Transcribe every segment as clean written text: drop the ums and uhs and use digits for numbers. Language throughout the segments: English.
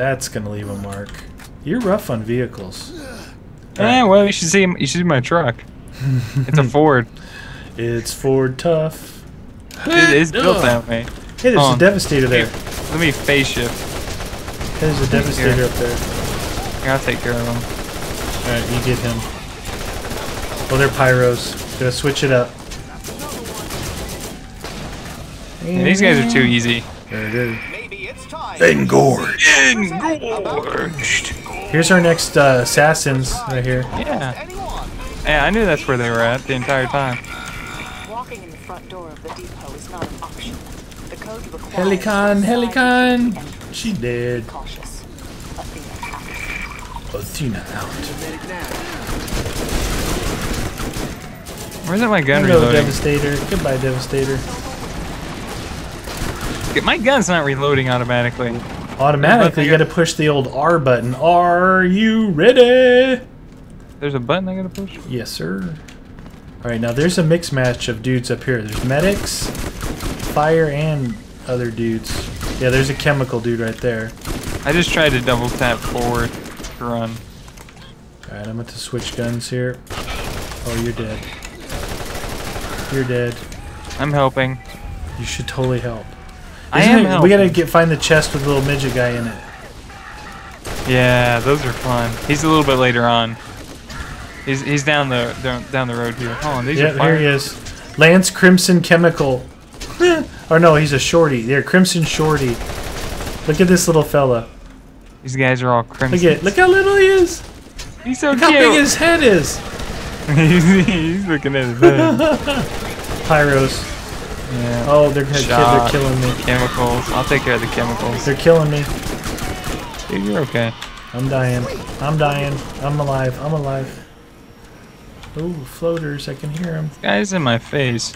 That's gonna leave a mark. You're rough on vehicles. Eh, well, you should see my truck. It's a Ford. It's Ford tough. It is built that way. Hey, there's a Devastator there. Let me phase shift. There's a Devastator up there. Here, I'll take care of him. Alright, you get him. Well, they're Pyros. Gotta switch it up. Yeah, these guys are too easy. They do. Engorged. Engorged. Here's our next assassins right here. Yeah. Yeah, I knew that's where they were at the entire time. Walking in the front door of the depot is not an option. The code requires Helicon. She dead. Cautious. Athena out. Where's my gun reloading? Devastator. Goodbye, Devastator. My gun's not reloading automatically. Automatically? You gotta push the old R button. Are you ready? There's a button I gotta push? Yes, sir. Alright, now there's a mix match of dudes up here. There's medics, fire, and other dudes. Yeah, there's a chemical dude right there. I just tried to double tap forward to run. Alright, I'm about to switch guns here. Oh, you're dead. You're dead. I'm helping. You should totally help. I am helping. We gotta find the chest with the little midget guy in it. Yeah, those are fun. He's a little bit later on. He's down the road here. Oh, these are fire. Here he is. Lance Crimson Chemical. Or no, he's a shorty. They're Crimson Shorty. Look at this little fella. These guys are all crimson. Look how little he is. He's so cute. Look how big his head is. He's looking at his head. Pyros. Yeah. Oh, they're killing me. Chemicals. I'll take care of the chemicals. They're killing me. Dude, you're okay. I'm dying. I'm dying. I'm alive. I'm alive. Ooh, floaters. I can hear them. This guy's in my face.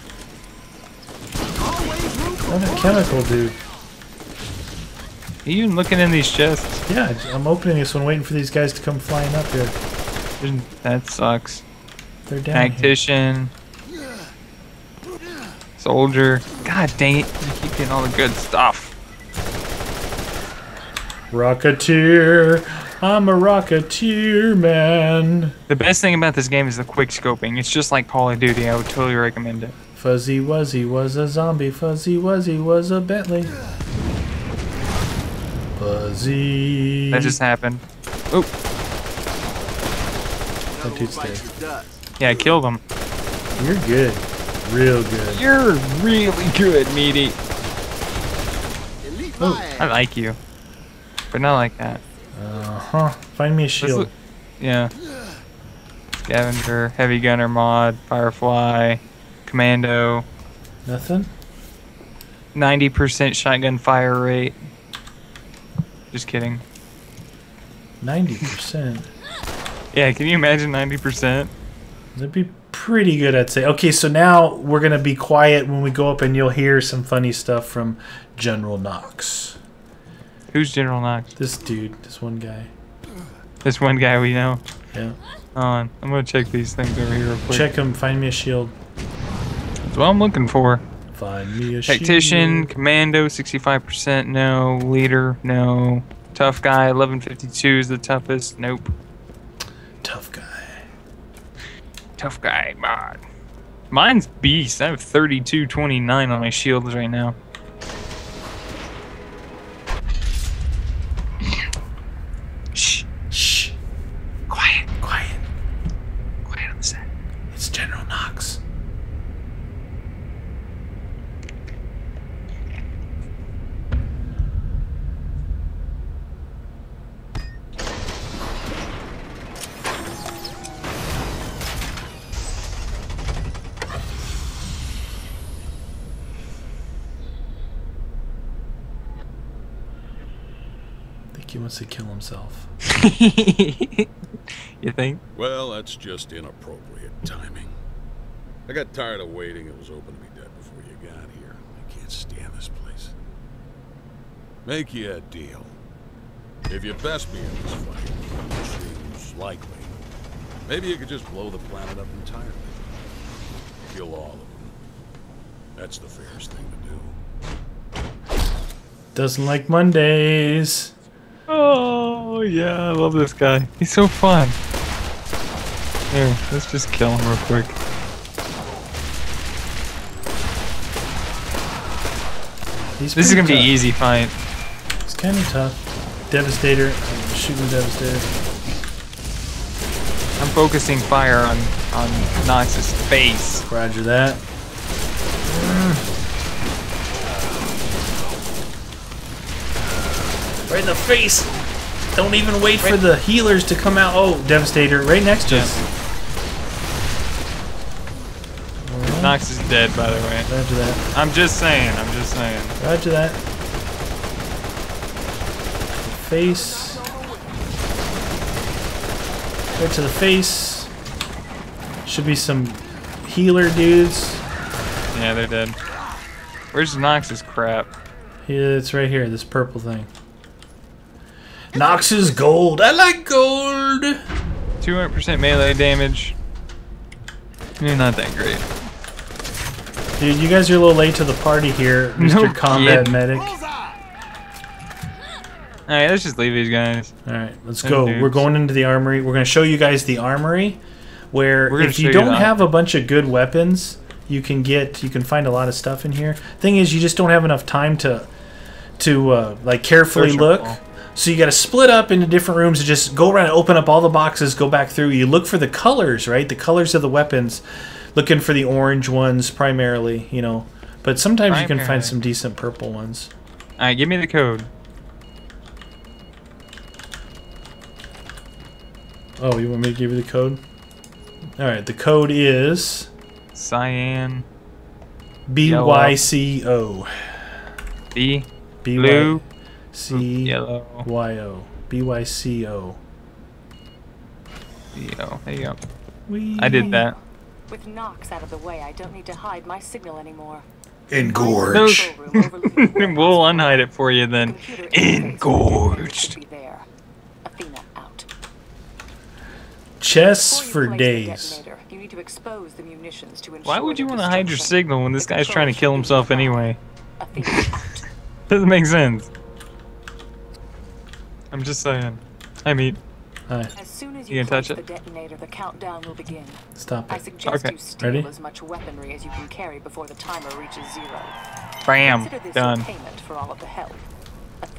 Another chemical dude. Are you even looking in these chests? Yeah, I'm opening this one, waiting for these guys to come flying up here. That sucks. They're down. Tactician. Here. Soldier. God dang it. You keep getting all the good stuff. Rocketeer. I'm a Rocketeer, man. The best thing about this game is the quick scoping. It's just like Call of Duty. I would totally recommend it. Fuzzy Wuzzy was a zombie. Fuzzy Wuzzy was a Bentley. Fuzzy. That just happened. Oop. That dude's dead. Yeah, I killed him. You're good. Real good. You're really good, meaty. Oh, I like you. But not like that. Find me a shield. Yeah. Scavenger, heavy gunner mod, firefly, commando. Nothing? 90% shotgun fire rate. Just kidding. 90%? Yeah, can you imagine 90%? That'd be pretty good, I'd say. Okay, so now we're going to be quiet when we go up, and you'll hear some funny stuff from General Knoxx. Who's General Knoxx? This dude. This one guy. This one guy we know? Yeah. I'm going to check these things over here real quick. Check them. Find me a shield. That's what I'm looking for. Find me a shield. Tactician, commando, 65%, no. Leader, no. Tough guy, 1152 is the toughest, nope. Tough guy. Tough guy, mod. Mine's beast. I have 3229 on my shields right now. Shh. Shh. Quiet. Quiet. Quiet on the set. It's General Knoxx. He wants to kill himself. You think? Well, that's just inappropriate timing. I got tired of waiting. It was open to be dead before you got here. I can't stand this place. Make you a deal. If you best me in this fight, which seems likely, maybe you could just blow the planet up entirely. Kill all of them. That's the fairest thing to do. Doesn't like Mondays. Oh, yeah, I love this guy. He's so fun. Here, let's just kill him real quick. This is gonna be an easy fight. It's kind of tough. Devastator. I'm shooting Devastator. I'm focusing fire on Knox's face. Roger that. Right in the face! Don't even wait for the healers to come out. Oh, Devastator, right next to us. Knoxx is dead, by the way. Roger that. I'm just saying, I'm just saying. Roger that. Face. Right to the face. Should be some healer dudes. Yeah, they're dead. Where's Knox's crap? Yeah, it's right here, this purple thing. Knox's gold. I like gold. 200% melee damage. You're not that great. Dude, you guys are a little late to the party here, Mr. Combat Medic. Alright, let's just leave these guys. Alright, let's go. Dudes. We're going into the armory. We're going to show you guys the armory, where if you don't have a bunch of good weapons, you can get, you can find a lot of stuff in here. Thing is, you just don't have enough time to like carefully look. So you got to split up into different rooms and just go around and open up all the boxes, go back through. You look for the colors, right? The colors of the weapons. Looking for the orange ones primarily, you know. But sometimes you can find some decent purple ones. All right, give me the code. Oh, you want me to give you the code? All right, the code is... Cyan. B-Y-C-O. B. Blue. C-Y-O. B-Y-C-O. C-O. There you go. I did that. With Knoxx out of the way, I don't need to hide my signal anymore. Engorge. We'll unhide it for you then. Engorged. Athena out. Chess for days. You need to expose the munitions to ensure. Why would you want to hide your signal when this guy's trying to kill himself anyway? Doesn't make sense. I'm just saying. I mean, as soon as you can touch it. Detonator, the countdown will begin. Stop it. I suggest you steal as much weaponry as you can carry before the timer reaches zero. Bam. Done. For all of the help.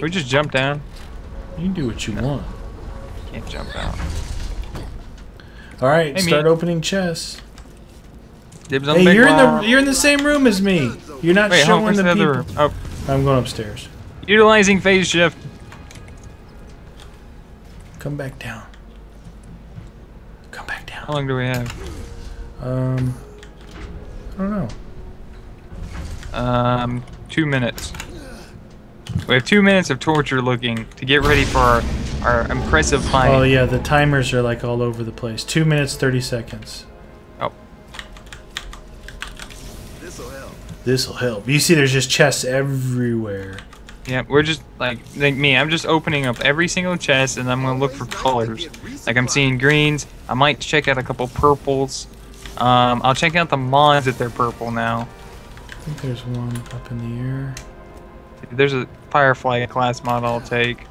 We just jump down. You can do what you want. You can't jump down. All right, start opening chests. Hey, you're in the same room as me. You're not showing the people. Oh. I'm going upstairs. Utilizing phase shift. Come back down. Come back down. How long do we have? I don't know. 2 minutes. We have 2 minutes of torture looking to get ready for our impressive fight. Oh yeah, the timers are like all over the place. 2 minutes, 30 seconds. Oh. This'll help. This'll help. You see there's just chests everywhere. Yeah, we're just, like me, I'm just opening up every single chest and I'm going to look for colors. Like, I'm seeing greens. I might check out a couple purples. I'll check out the mods if they're purple now. I think there's one up in the air. There's a Firefly class mod I'll take.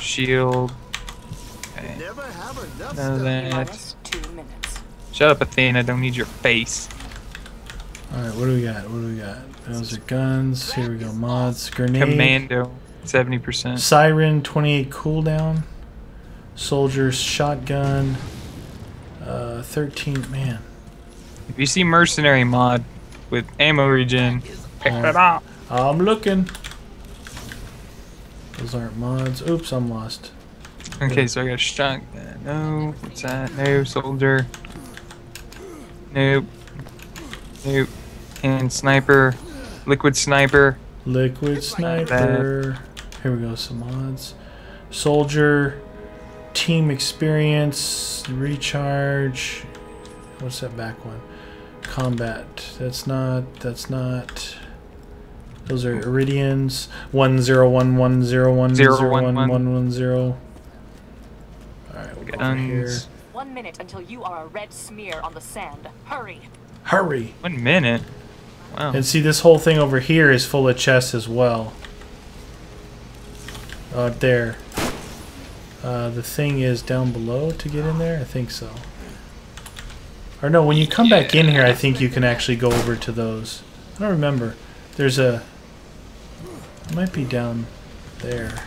Shield. Okay. None of that. Shut up, Athena. I don't need your face. Alright, what do we got? What do we got? Those are guns. Here we go. Mods. Grenade. Commando. 70%. Siren. 28 cooldown. Soldiers. Shotgun. 13. Man. If you see mercenary mod with ammo regen, pick that up. I'm looking. Those aren't mods. Oops, I'm lost. Okay, so I got a shotgun. No. What's that? No. Soldier. Nope. Nope. And sniper, liquid sniper. Here we go, some mods. Soldier, team experience, recharge. What's that back one? Combat. That's not. Those are Iridians. 101101010110. All right, we'll go here. 1 minute until you are a red smear on the sand. Hurry. Hurry. 1 minute. Wow. And see, this whole thing over here is full of chests as well. Out there. The thing is down below to get in there? I think so. Or no, when you come back in here, I think you can actually go over to those. I don't remember. There's a... It might be down there.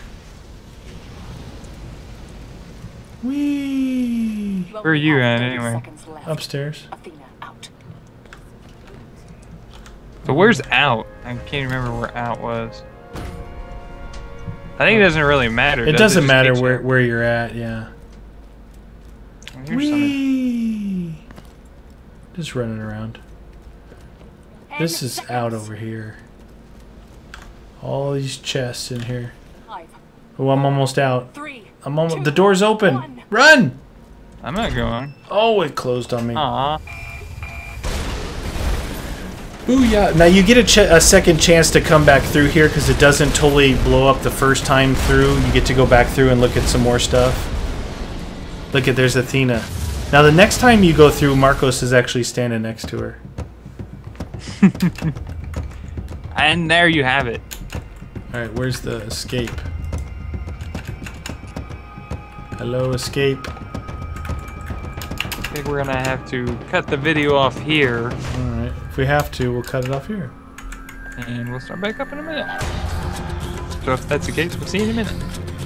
Whee! Where are you at, anyway? Upstairs. Athena, out. So where's out? I can't remember where out was. I think it doesn't really matter. It doesn't matter where you're at, yeah. Whee! Just running around. This is out over here. All these chests in here. Oh, I'm almost out. I'm almost. The door's open. Run! I'm not going. Oh, it closed on me. Aww. Booyah! Now you get a second chance to come back through here because it doesn't totally blow up the first time through. You get to go back through and look at some more stuff. Look at, there's Athena. Now the next time you go through, Marcos is actually standing next to her. And there you have it. Alright, where's the escape? Hello, escape. I think we're gonna have to cut the video off here. Alright, if we have to, we'll cut it off here. And we'll start back up in a minute. So if that's the case, we'll see you in a minute.